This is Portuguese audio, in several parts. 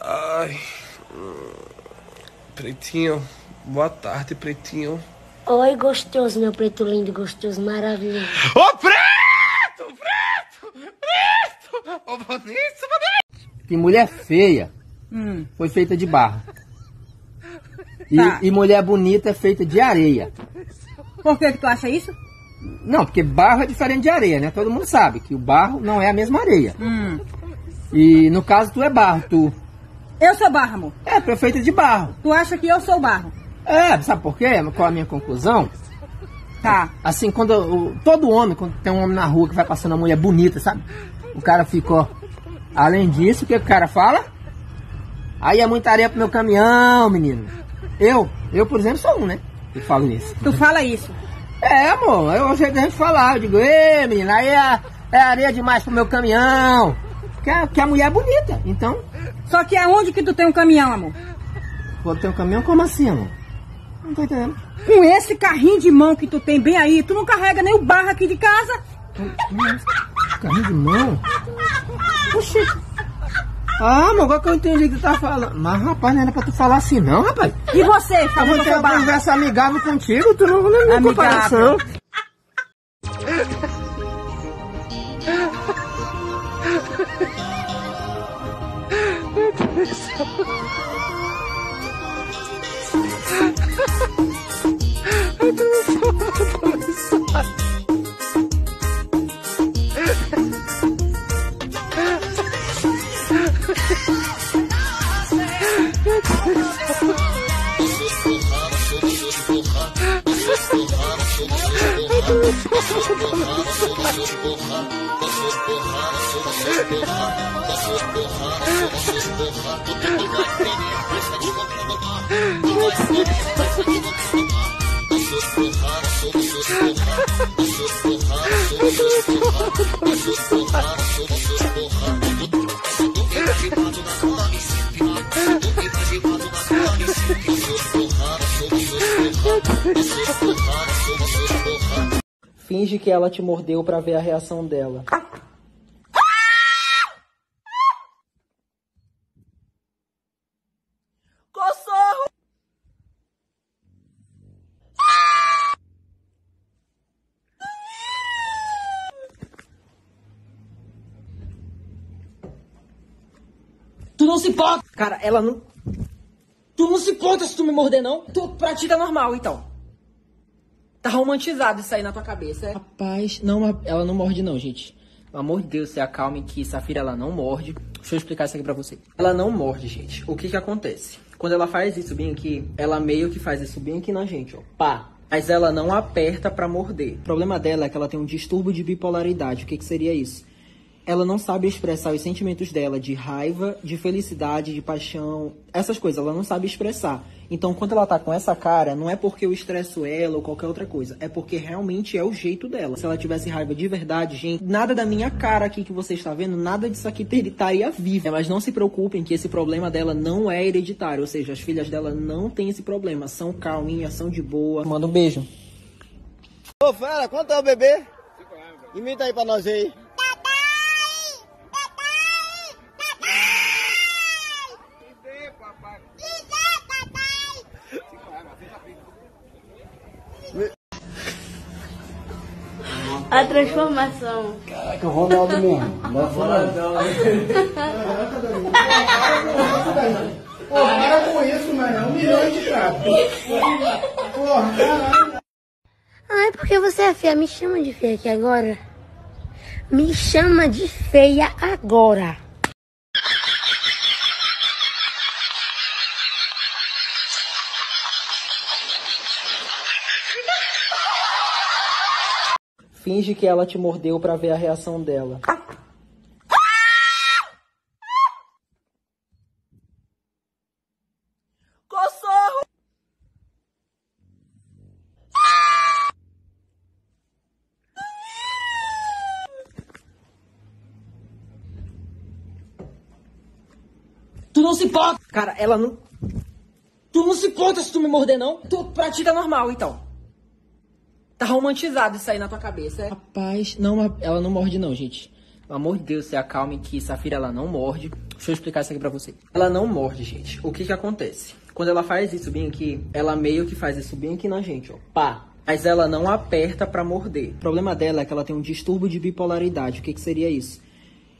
Ai, pretinho, boa tarde, pretinho. Oi, gostoso, meu preto lindo, gostoso, maravilhoso. Ô, preto, preto, preto. Ô, Vanessa, Vanessa. Que mulher feia foi feita de barro. Tá. E mulher bonita é feita de areia. Por que tu acha isso? Não, porque barro é diferente de areia, né? Todo mundo sabe que o barro não é a mesma areia. E no caso, tu é barro, tu. Eu sou barro, amor. É, tu é feita de barro. Tu acha que eu sou barro? É, sabe por quê? Qual a minha conclusão? Tá. Assim, todo homem, quando tem um homem na rua que vai passando uma mulher bonita, sabe? O cara ficou... Além disso, o que o cara fala? Aí é muita areia pro meu caminhão, menino. Eu, por exemplo, sou um, né? Eu falo isso. Tu fala isso? É, amor. Eu jeito da gente falar. Eu digo, ei, menina, aí é areia demais pro meu caminhão. Porque a mulher é bonita, então... Só que aonde que tu tem um caminhão, amor? Vou ter um caminhão? Como assim, amor? Não tô entendendo. Com esse carrinho de mão que tu tem bem aí, tu não carrega nem o barro aqui de casa. Carrinho de mão? Oxi. Ah, amor, agora que eu entendi o que tu tá falando. Mas, rapaz, não era pra tu falar assim, não, rapaz. E você? Eu vou ter uma conversa amigável contigo, tu não vai nem comparação. Finge que ela te mordeu pra ver a reação dela. Tu não se importa. Cara, ela não... Tu não se importa se tu me morder, não? Tu pratica normal, então. Tá romantizado isso aí na tua cabeça, é? Rapaz, não, ela não morde não, gente. Pelo amor de Deus, se acalme que Safira, ela não morde. Deixa eu explicar isso aqui pra você. Ela não morde, gente. O que que acontece? Quando ela faz isso bem aqui, ela meio que faz isso bem aqui na gente, ó. Pá! Mas ela não aperta pra morder. O problema dela é que ela tem um distúrbio de bipolaridade. O que que seria isso? Ela não sabe expressar os sentimentos dela de raiva, de felicidade, de paixão, essas coisas, ela não sabe expressar. Então, quando ela tá com essa cara, não é porque eu estresso ela ou qualquer outra coisa, é porque realmente é o jeito dela. Se ela tivesse raiva de verdade, gente, nada da minha cara aqui que você está vendo, nada disso aqui estaria vivo. Mas não se preocupem que esse problema dela não é hereditário, ou seja, as filhas dela não têm esse problema, são calminhas, são de boa. Manda um beijo. Ô, fera, quanto é o bebê? Imita aí pra nós aí. A transformação. Caraca, o Ronaldo mesmo. Não fala não, hein? Caraca, Danilo. Caraca, Danilo. Porra, para com isso, mano. 1 milhão de tratos. Porra, caralho. Ai, por que você é feia? Me chama de feia aqui agora. Me chama de feia agora. Finge que ela te mordeu pra ver a reação dela. Cossorro! Tu não se importa! Cara, ela não... Tu não se importa se tu me morder, não? Tu pratica normal, então. Tá romantizado isso aí na tua cabeça, é? Rapaz, não, ela não morde não, gente. Pelo amor de Deus, se acalme que Safira, ela não morde. Deixa eu explicar isso aqui pra você. Ela não morde, gente. O que que acontece? Quando ela faz isso bem aqui, ela meio que faz isso bem aqui na gente, ó. Pá! Mas ela não aperta pra morder. O problema dela é que ela tem um distúrbio de bipolaridade. O que que seria isso?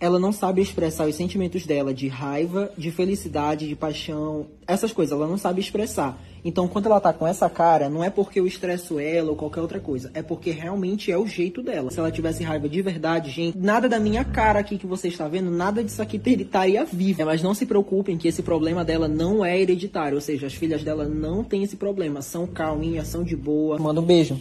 Ela não sabe expressar os sentimentos dela de raiva, de felicidade, de paixão, essas coisas, ela não sabe expressar. Então, quando ela tá com essa cara, não é porque eu estresso ela ou qualquer outra coisa, é porque realmente é o jeito dela. Se ela tivesse raiva de verdade, gente, nada da minha cara aqui que você está vendo, nada disso aqui estaria vivo. Mas não se preocupem que esse problema dela não é hereditário, ou seja, as filhas dela não têm esse problema, são calminhas, são de boa. Manda um beijo.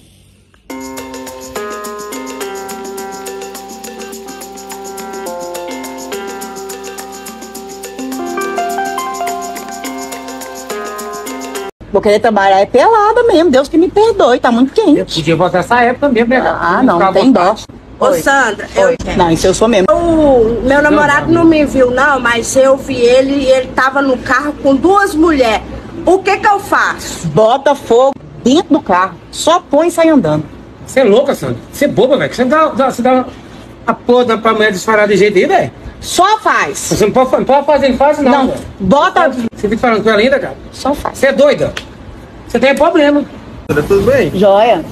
Vou querer trabalhar é pelada mesmo, Deus que me perdoe, tá muito quente. Eu podia voltar essa época mesmo, né? Ah, não tem dó. Ô Sandra, não, isso eu sou mesmo. Meu namorado não me viu não, mas eu vi ele e ele tava no carro com duas mulheres. O que que eu faço? Bota fogo dentro do carro, só põe e sai andando. Você é louca, Sandra? Você é boba, velho. Você dá a porra pra mulher disparar de jeito aí, velho? Só faz. Você não pode fazer em fase não, velho. Bota... Você fica falando com ela ainda, cara? Só faz. Você é doida? Você tem problema. Tudo bem? Joia.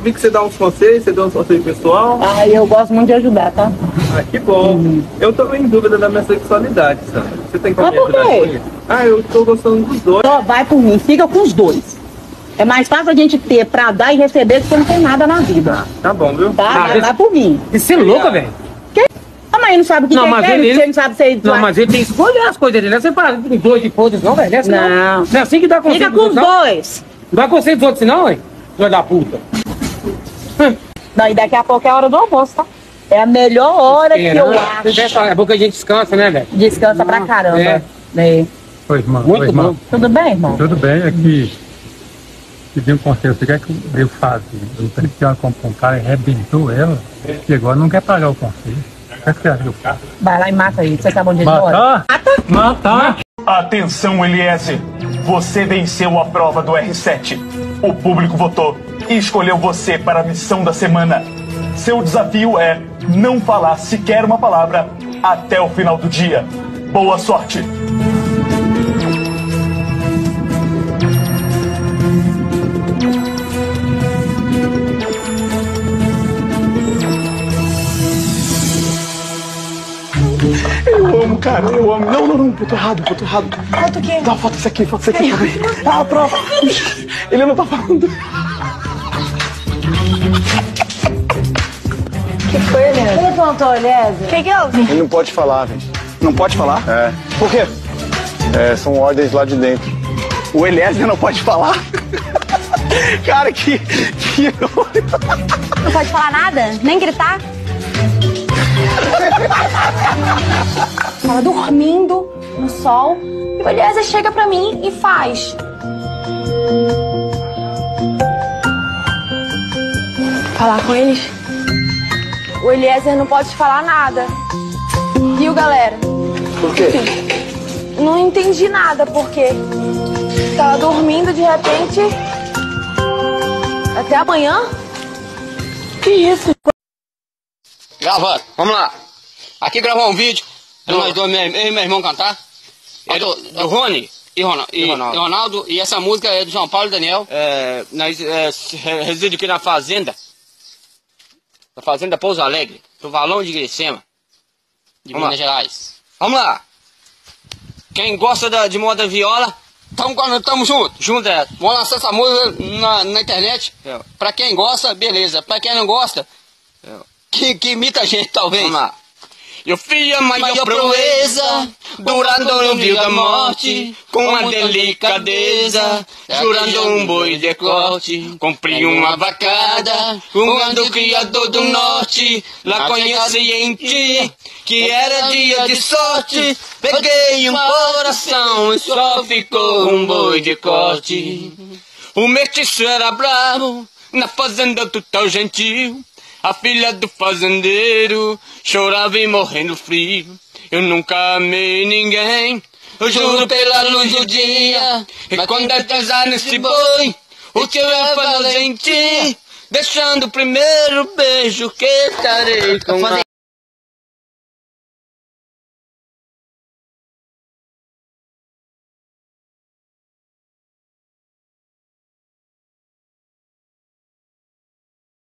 Vi que você dá uns conselhos, você deu uns conselhos pessoal. Ah, eu gosto muito de ajudar, tá? Ah, que bom. Eu tô em dúvida da minha sexualidade, sabe? Você tem que me ajudar com isso? Ah, eu tô gostando dos dois. Só vai por mim, fica com os dois. É mais fácil a gente ter pra dar e receber do que não tem nada na vida. Ah, tá bom, viu? Tá, vai por mim. Você é louca, velho? Ele não sabe o que não, mas ele não sabe se não, mas ele tem que escolher as coisas dele. Você fala com dois de foda-se, não, velho? Não. Não é assim que dá conselho. Fica com os dois. Não dá conselho dos outros, não, hein? Filho da puta. Não, e daqui a pouco é a hora do almoço, tá? É a melhor hora que eu acho. É bom que a gente descansa, né, velho? Descansa pra caramba. É. Oi, irmão. Muito bom. Tudo bem, irmão? Tudo bem. Aqui, pedindo um conselho. Você quer que eu faça? Eu preciso que ela compre um cara e arrebentou ela. E agora não quer pagar o conselho. Vai lá e mata ele, você tá bom de hora. Mata! Atenção, Eliese! Você venceu a prova do R7. O público votou e escolheu você para a missão da semana. Seu desafio é não falar sequer uma palavra até o final do dia. Boa sorte! Eu amo, cara, eu amo. Não, eu tô errado. Foto o quê? Dá uma foto isso aqui. Ah, a prova. Ele não tá falando. Que foi, Eliese? Ele plantou, Eliese? Que houve? Ele não pode falar, velho. Não pode falar? É. Por quê? É, são ordens lá de dentro. O Eliese não pode falar? Cara, que... Não pode falar nada? Nem gritar? Tava dormindo no sol e o Eliezer chega pra mim e faz. Falar com eles? O Eliezer não pode falar nada. Viu, galera? Por quê? Enfim, não entendi nada porque tava dormindo de repente. Até amanhã? Que isso? Gravando, vamos lá. Aqui gravar um vídeo de nós dois, eu e meu irmão cantar. É do Rony e Ronaldo. E essa música é do João Paulo e Daniel. Nós residimos aqui na fazenda. Na Fazenda Pouso Alegre, do Valão de Grisema, de Minas Gerais. Vamos lá. Quem gosta de moda viola, tamo junto. Vamos lançar essa música na internet. Pra quem gosta, beleza. Pra quem não gosta, que imita a gente, talvez. Vamos lá. Eu fiz a maior proeza, durando um dia da morte, com uma delicadeza, jurando um boi de corte. Cumpri uma vacada, do criador do norte, lá conheci em ti, que era dia de sorte. Peguei um coração e só ficou um boi de corte. O mestiço era bravo, na fazenda do tal gentil. A filha do fazendeiro chorava e morrendo frio. Eu nunca amei ninguém, eu juro pela luz do dia. E quando é transar nesse boi, o tio é valente, deixando o primeiro beijo que estarei com a